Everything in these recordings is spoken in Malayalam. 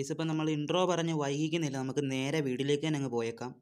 ഗൈസ് അപ്പോൾ നമ്മൾ ഇൻട്രോ പറഞ്ഞ് വൈകിക്കുന്നില്ല, നമുക്ക് നേരെ വീട്ടിലേക്ക് തന്നെ അങ്ങ് പോയേക്കാം.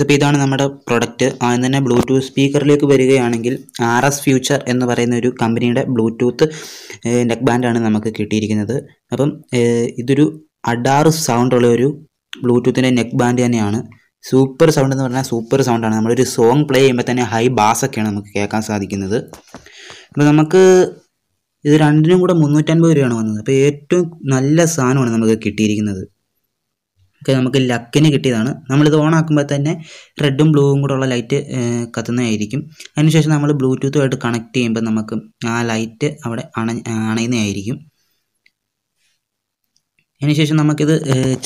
അപ്പോൾ ഇതാണ് നമ്മുടെ പ്രൊഡക്റ്റ്. ആദ്യം തന്നെ ബ്ലൂടൂത്ത് സ്പീക്കറിലേക്ക് വരികയാണെങ്കിൽ RS ഫ്യൂച്ചർ എന്ന് പറയുന്ന ഒരു കമ്പനിയുടെ ബ്ലൂടൂത്ത് നെക്ക് ബാൻഡാണ് നമുക്ക് കിട്ടിയിരിക്കുന്നത്. അപ്പം ഇതൊരു അഡാറ് സൗണ്ടുള്ള ഒരു ബ്ലൂടൂത്തിൻ്റെ നെക്ക് ബാൻഡ് തന്നെയാണ്. സൂപ്പർ സൗണ്ട് എന്ന് പറഞ്ഞാൽ സൂപ്പർ സൗണ്ടാണ്. നമ്മളൊരു സോങ് പ്ലേ ചെയ്യുമ്പോൾ തന്നെ ഹൈ ബാസൊക്കെയാണ് നമുക്ക് കേൾക്കാൻ സാധിക്കുന്നത്. അപ്പോൾ നമുക്ക് ഇത് രണ്ടിനും കൂടെ 350 രൂപയാണ് വന്നത്. അപ്പോൾ ഏറ്റവും നല്ല സാധനമാണ് നമുക്ക് കിട്ടിയിരിക്കുന്നത്. ഒക്കെ നമുക്ക് ലക്കിന് കിട്ടിയതാണ്. നമ്മളിത് ഓണാക്കുമ്പോൾ തന്നെ റെഡും ബ്ലൂവും കൂടെ ഉള്ള ലൈറ്റ് കത്തുന്നതായിരിക്കും. അതിനുശേഷം നമ്മൾ ബ്ലൂടൂത്തുമായിട്ട് കണക്ട് ചെയ്യുമ്പോൾ നമുക്ക് ആ ലൈറ്റ് അവിടെ അണയുന്നതായിരിക്കും. അതിനുശേഷം നമുക്കിത്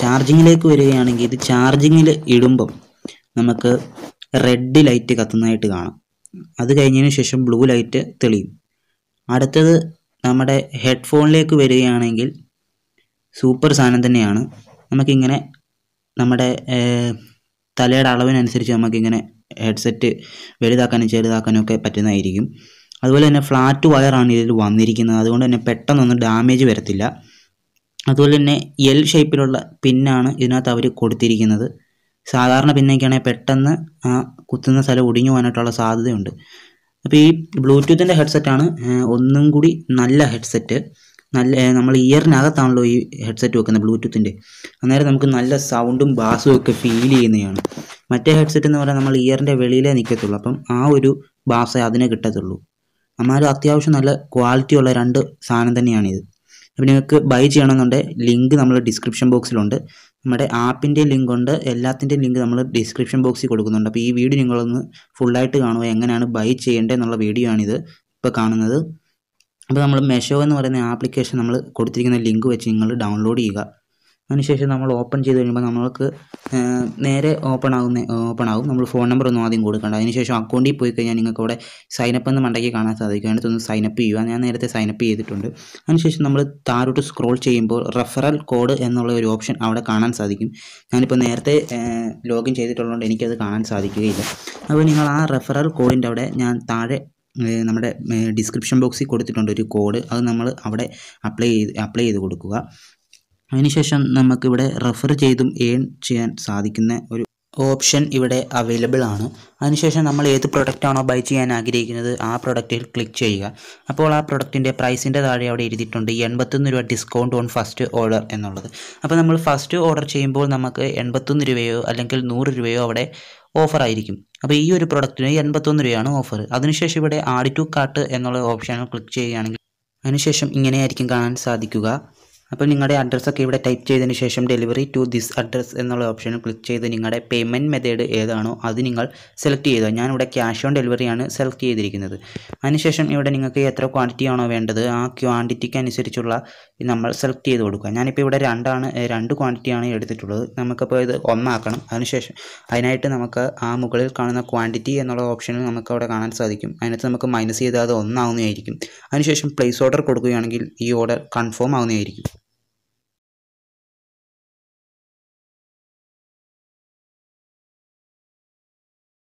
ചാർജിങ്ങിലേക്ക് വരികയാണെങ്കിൽ ഇത് ചാർജിങ്ങിൽ ഇടുമ്പം നമുക്ക് റെഡ് ലൈറ്റ് കത്തുന്നതായിട്ട് കാണാം. അത് കഴിഞ്ഞതിന് ശേഷം ബ്ലൂ ലൈറ്റ് തെളിയും. അടുത്തത് നമ്മുടെ ഹെഡ്ഫോണിലേക്ക് വരികയാണെങ്കിൽ സൂപ്പർ സാധനം തന്നെയാണ്. നമുക്കിങ്ങനെ നമ്മുടെ തലയുടെ അളവിനനുസരിച്ച് നമുക്കിങ്ങനെ ഹെഡ്സെറ്റ് വലുതാക്കാനും ചെറുതാക്കാനും ഒക്കെ പറ്റുന്നതായിരിക്കും. അതുപോലെ തന്നെ ഫ്ലാറ്റ് വയറാണ് ഇതിൽ വന്നിരിക്കുന്നത്, അതുകൊണ്ട് തന്നെ പെട്ടെന്നൊന്നും ഡാമേജ് വരത്തില്ല. അതുപോലെ തന്നെ L ഷേപ്പിലുള്ള പിന്നാണ് ഇതിനകത്ത് അവർ കൊടുത്തിരിക്കുന്നത്. സാധാരണ പിന്നൊക്കെയാണെങ്കിൽ പെട്ടെന്ന് ആ കുത്തുന്ന സ്ഥലം ഒടിഞ്ഞു പോകാനായിട്ടുള്ള സാധ്യതയുണ്ട്. അപ്പോൾ ഈ ബ്ലൂടൂത്തിൻ്റെ ഹെഡ്സെറ്റാണ് ഒന്നും കൂടി നല്ല ഹെഡ്സെറ്റ്. നല്ല നമ്മൾ ഇയറിനകത്താണല്ലോ ഈ ഹെഡ്സെറ്റ് വെക്കുന്നത് ബ്ലൂടൂത്തിൻ്റെ, അന്നേരം നമുക്ക് നല്ല സൗണ്ടും ബാസും ഒക്കെ ഫീൽ ചെയ്യുന്നതാണ്. മറ്റേ ഹെഡ്സെറ്റ് എന്ന് പറഞ്ഞാൽ നമ്മൾ ഇയറിൻ്റെ വെളിയിലേ നിൽക്കത്തുള്ളൂ, അപ്പം ആ ഒരു ബാസേ അതിനെ കിട്ടത്തുള്ളൂ. അമ്മാരും അത്യാവശ്യം നല്ല ക്വാളിറ്റി ഉള്ള രണ്ട് സാധനം തന്നെയാണിത്. അപ്പോൾ നിങ്ങൾക്ക് ബൈ ചെയ്യണമെന്നുണ്ടെങ്കിൽ ലിങ്ക് നമ്മൾ ഡിസ്ക്രിപ്ഷൻ ബോക്സിലുണ്ട്. നമ്മുടെ ആപ്പിൻ്റെ ലിങ്കുണ്ട്, എല്ലാത്തിൻ്റെയും ലിങ്ക് നമ്മൾ ഡിസ്ക്രിപ്ഷൻ ബോക്സിൽ കൊടുക്കുന്നുണ്ട്. അപ്പോൾ ഈ വീഡിയോ നിങ്ങളൊന്ന് ഫുള്ളായിട്ട് കാണുക, എങ്ങനെയാണ് ബൈ ചെയ്യേണ്ടത് എന്നുള്ള വീഡിയോ ആണിത് ഇപ്പോൾ കാണുന്നത്. അപ്പോൾ നമ്മൾ മെഷോ എന്ന് പറയുന്ന ആപ്ലിക്കേഷൻ നമ്മൾ കൊടുത്തിരിക്കുന്ന ലിങ്ക് വെച്ച് നിങ്ങൾ ഡൗൺലോഡ് ചെയ്യുക. അതിനുശേഷം നമ്മൾ ഓപ്പൺ ചെയ്ത് കഴിയുമ്പോൾ നമ്മൾക്ക് നേരെ ഓപ്പൺ ആകും. നമ്മൾ ഫോൺ നമ്പർ ഒന്നും ആദ്യം കൊടുക്കേണ്ട. അതിനുശേഷം അക്കൗണ്ടിൽ പോയി കഴിഞ്ഞാൽ നിങ്ങൾക്ക് അവിടെ സൈനപ്പ് എന്ന് മണ്ടയ്ക്ക് കാണാൻ സാധിക്കും. അതിനകത്തൊന്ന് സൈനപ്പ് ചെയ്യുക. ഞാൻ നേരത്തെ സൈനപ്പ് ചെയ്തിട്ടുണ്ട്. അതിനുശേഷം നമ്മൾ താഴോട്ട് സ്ക്രോൾ ചെയ്യുമ്പോൾ റെഫറൽ കോഡ് എന്നുള്ള ഒരു ഓപ്ഷൻ അവിടെ കാണാൻ സാധിക്കും. ഞാനിപ്പോൾ നേരത്തെ ലോഗിൻ ചെയ്തിട്ടുള്ളതുകൊണ്ട് എനിക്കത് കാണാൻ സാധിക്കുകയില്ല. അപ്പോൾ നിങ്ങൾ ആ റെഫറൽ കോഡിൻ്റെ അവിടെ ഞാൻ താഴെ നമ്മുടെ ഡിസ്ക്രിപ്ഷൻ ബോക്സിൽ കൊടുത്തിട്ടുണ്ട് ഒരു കോഡ്. അത് നമ്മൾ അവിടെ അപ്ലൈ ചെയ്ത് കൊടുക്കുക. അതിനുശേഷം നമുക്കിവിടെ റെഫർ ചെയ്തും ഏൺ ചെയ്യാൻ സാധിക്കുന്ന ഒരു ഓപ്ഷൻ ഇവിടെ അവൈലബിൾ ആണ്. അതിനുശേഷം നമ്മൾ ഏത് പ്രൊഡക്റ്റാണോ ബൈ ചെയ്യാൻ ആഗ്രഹിക്കുന്നത് ആ പ്രൊഡക്റ്റിൽ ക്ലിക്ക് ചെയ്യുക. അപ്പോൾ ആ പ്രൊഡക്റ്റിൻ്റെ പ്രൈസിൻ്റെ താഴെ അവിടെ എഴുതിയിട്ടുണ്ട് 81 രൂപ ഡിസ്കൗണ്ട് ഓൺ ഫസ്റ്റ് ഓർഡർ എന്നുള്ളത്. അപ്പോൾ നമ്മൾ ഫസ്റ്റ് ഓർഡർ ചെയ്യുമ്പോൾ നമുക്ക് 81 രൂപയോ അല്ലെങ്കിൽ 100 രൂപയോ അവിടെ ഓഫറായിരിക്കും. അപ്പോൾ ഈ ഒരു പ്രൊഡക്റ്റിന് 81 രൂപയാണ് ഓഫർ. അതിനുശേഷം ഇവിടെ ആഡ് ടു കാർട്ട് എന്നുള്ള ഓപ്ഷനിൽ ക്ലിക്ക് ചെയ്യുകയാണെങ്കിൽ അതിനുശേഷം ഇങ്ങനെയായിരിക്കും കാണാൻ സാധിക്കുക. അപ്പോൾ നിങ്ങളുടെ അഡ്രസ്സൊക്കെ ഇവിടെ ടൈപ്പ് ചെയ്തതിന് ശേഷം ഡെലിവറി ടു ദിസ് അഡ്രസ്സ് എന്നുള്ള ഓപ്ഷനിൽ ക്ലിക്ക് ചെയ്ത് നിങ്ങളുടെ പേയ്മെൻറ്റ് മെത്തേഡ് ഏതാണോ അത് നിങ്ങൾ സെലക്ട് ചെയ്തോ. ഞാനിവിടെ ക്യാഷ് ഓൺ ഡെലിവറിയാണ് സെലക്ട് ചെയ്തിരിക്കുന്നത്. അതിനുശേഷം ഇവിടെ നിങ്ങൾക്ക് എത്ര ക്വാണ്ടിറ്റി ആണോ വേണ്ടത് ആ ക്വാണ്ടിറ്റിക്ക് അനുസരിച്ചുള്ള നമ്മൾ സെലക്ട് ചെയ്ത് കൊടുക്കുക. ഞാനിപ്പോൾ ഇവിടെ രണ്ട് ക്വാണ്ടിറ്റിയാണ് എടുത്തിട്ടുള്ളത്. നമുക്കപ്പോൾ ഇത് ഒന്നാക്കണം. അതിനുശേഷം അതിനായിട്ട് നമുക്ക് ആ മുകളിൽ കാണുന്ന ക്വാണ്ടിറ്റി എന്നുള്ള ഓപ്ഷനിൽ നമുക്ക് അവിടെ കാണാൻ സാധിക്കും. അതിനകത്ത് നമുക്ക് മൈനസ് ചെയ്താൽ അത് ഒന്നാവുന്നതായിരിക്കും. അതിനുശേഷം പ്ലേസ് ഓർഡർ കൊടുക്കുകയാണെങ്കിൽ ഈ ഓർഡർ കൺഫേം ആവുന്നതായിരിക്കും.